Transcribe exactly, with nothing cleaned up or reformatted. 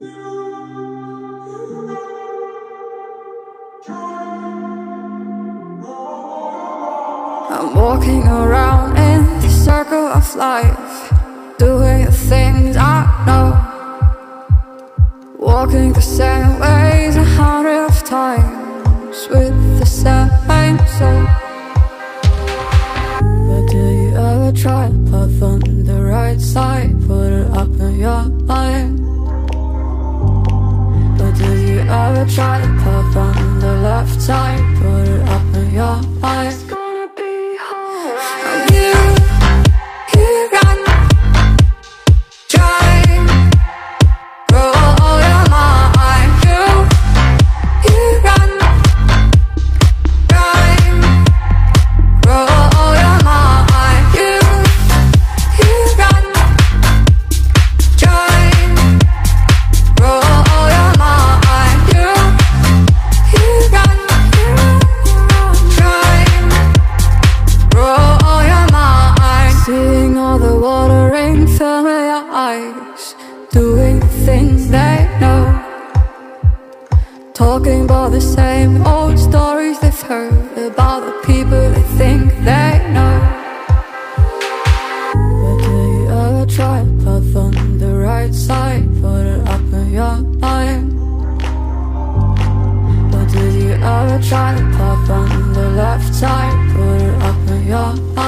I'm walking around in the circle of life, doing the things I know, walking the same ways a hundred of times with the same soul. But do you ever try path on the right side, put it up in your mind? But do you ever try path on the left side, put it up in your mind? Doing things they know, talking about the same old stories they've heard about the people they think they know. But do you ever try path on the right side, put it up in your mind? But do you ever try path on the left side, put it up in your mind?